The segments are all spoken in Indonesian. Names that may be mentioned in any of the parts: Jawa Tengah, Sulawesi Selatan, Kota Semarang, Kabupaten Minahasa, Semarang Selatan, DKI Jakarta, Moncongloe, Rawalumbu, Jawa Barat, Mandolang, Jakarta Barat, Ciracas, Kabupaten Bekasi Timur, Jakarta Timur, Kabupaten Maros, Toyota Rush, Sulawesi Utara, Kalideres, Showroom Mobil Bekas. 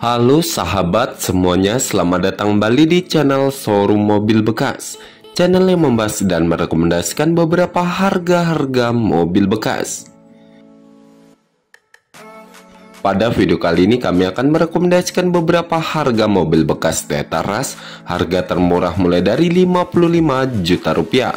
Halo sahabat semuanya, selamat datang kembali di channel Showroom Mobil Bekas, channel yang membahas dan merekomendasikan beberapa harga-harga mobil bekas. Pada video kali ini kami akan merekomendasikan beberapa harga mobil bekas Toyota Rush, harga termurah mulai dari 55 juta rupiah.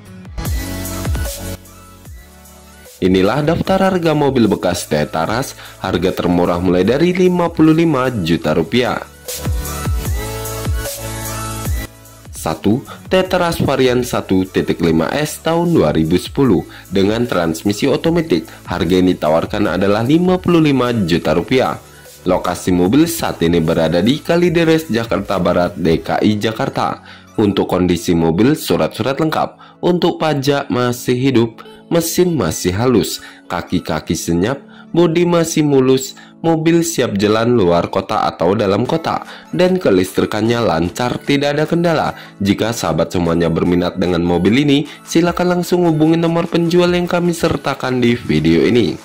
Inilah daftar harga mobil bekas Toyota Rush, harga termurah mulai dari 55 juta rupiah. 1. Toyota Rush varian 1.5S tahun 2010 dengan transmisi otomatis. Harga yang ditawarkan adalah 55 juta rupiah. Lokasi mobil saat ini berada di Kalideres, Jakarta Barat, DKI Jakarta. Untuk kondisi mobil, surat-surat lengkap. Untuk pajak masih hidup. Mesin masih halus, kaki-kaki senyap, bodi masih mulus, mobil siap jalan luar kota atau dalam kota, dan kelistrikannya lancar, tidak ada kendala. Jika sahabat semuanya berminat dengan mobil ini, silakan langsung hubungi nomor penjual yang kami sertakan di video ini.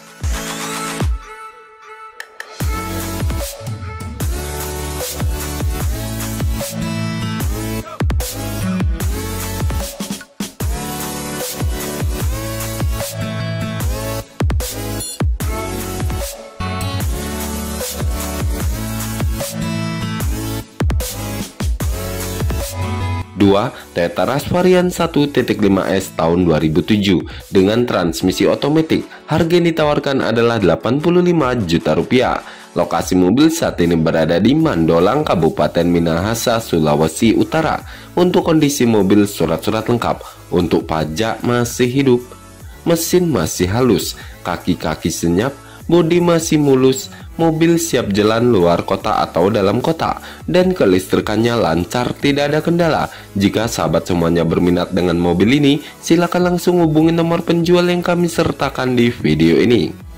2. Toyota Rush varian 1.5S tahun 2007 dengan transmisi otomatis. Harga yang ditawarkan adalah 85 juta rupiah. Lokasi mobil saat ini berada di Mandolang, Kabupaten Minahasa, Sulawesi Utara. Untuk kondisi mobil, surat-surat lengkap. Untuk pajak masih hidup. Mesin masih halus, kaki-kaki senyap, bodi masih mulus, mobil siap jalan luar kota atau dalam kota, dan kelistrikannya lancar, tidak ada kendala. Jika sahabat semuanya berminat dengan mobil ini, silakan langsung hubungi nomor penjual yang kami sertakan di video ini.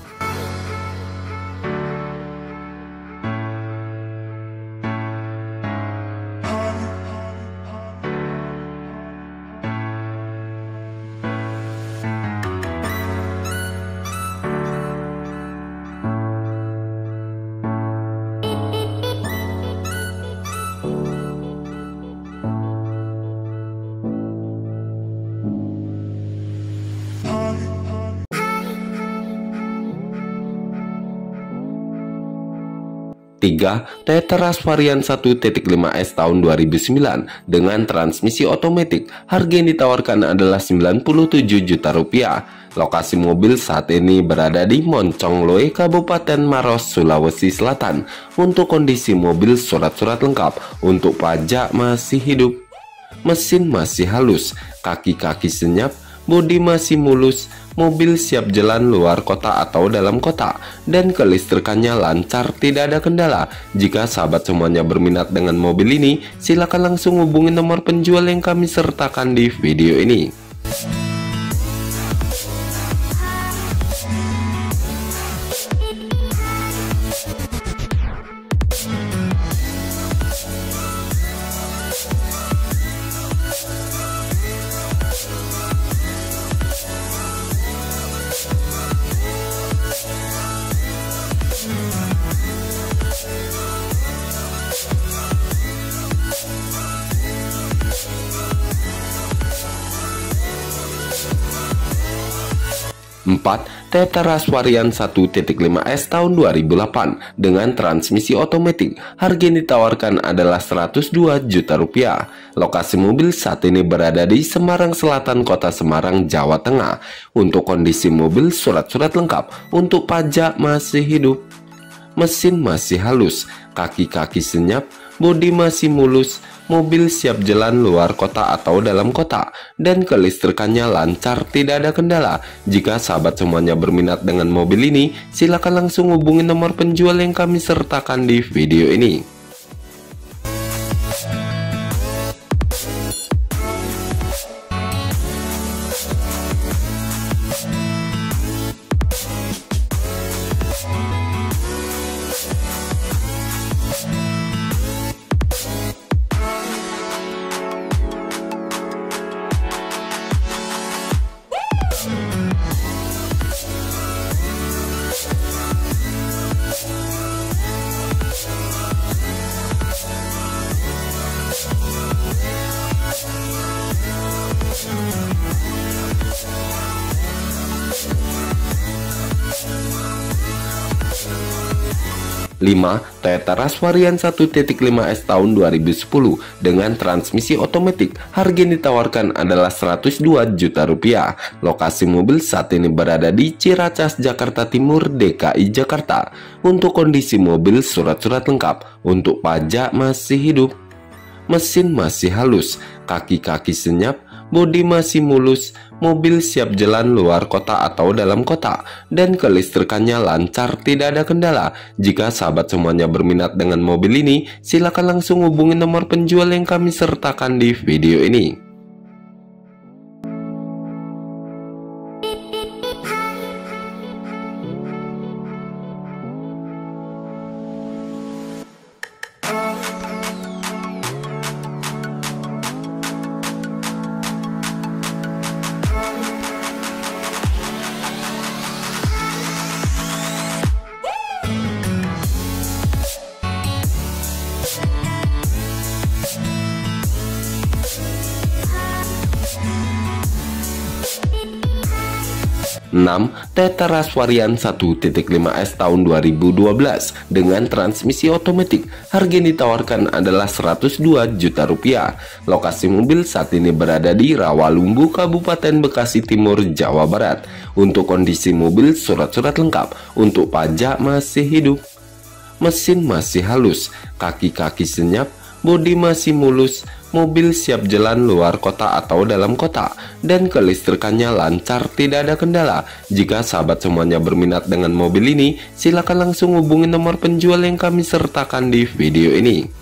3. Toyota Rush varian 1.5S tahun 2009 dengan transmisi otomatis. Harga yang ditawarkan adalah 97 juta rupiah. Lokasi mobil saat ini berada di Moncongloe, Kabupaten Maros, Sulawesi Selatan. Untuk kondisi mobil, surat-surat lengkap. Untuk pajak masih hidup. Mesin masih halus, kaki-kaki senyap, bodi masih mulus, mobil siap jalan luar kota atau dalam kota, dan kelistrikannya lancar, tidak ada kendala. Jika sahabat semuanya berminat dengan mobil ini, silakan langsung hubungi nomor penjual yang kami sertakan di video ini. 4. Toyota Rush varian 1.5S tahun 2008 dengan transmisi otomatis. Harga yang ditawarkan adalah 102 juta rupiah. Lokasi mobil saat ini berada di Semarang Selatan, Kota Semarang, Jawa Tengah. Untuk kondisi mobil, surat-surat lengkap. Untuk pajak masih hidup. Mesin masih halus, kaki-kaki senyap, bodi masih mulus, mobil siap jalan luar kota atau dalam kota, dan kelistrikannya lancar, tidak ada kendala. Jika sahabat semuanya berminat dengan mobil ini, silakan langsung hubungi nomor penjual yang kami sertakan di video ini. 5. Toyota Rush varian 1.5S tahun 2010 dengan transmisi otomatis. Harga yang ditawarkan adalah Rp102 juta. Lokasi mobil saat ini berada di Ciracas, Jakarta Timur, DKI Jakarta. Untuk kondisi mobil, surat-surat lengkap. Untuk pajak masih hidup. Mesin masih halus, kaki-kaki senyap, bodi masih mulus. Mobil siap jalan luar kota atau dalam kota, dan kelistrikannya lancar, tidak ada kendala. Jika sahabat semuanya berminat dengan mobil ini, silakan langsung hubungi nomor penjual yang kami sertakan di video ini. Toyota Rush varian 1.5S tahun 2012 dengan transmisi otomatis. Harga yang ditawarkan adalah Rp102 juta. Lokasi mobil saat ini berada di Rawalumbu, Kabupaten Bekasi Timur, Jawa Barat. Untuk kondisi mobil, surat-surat lengkap. Untuk pajak masih hidup. Mesin masih halus, kaki-kaki senyap, bodi masih mulus. Mobil siap jalan luar kota atau dalam kota, dan kelistrikannya lancar, tidak ada kendala. Jika sahabat semuanya berminat dengan mobil ini, silakan langsung hubungi nomor penjual yang kami sertakan di video ini.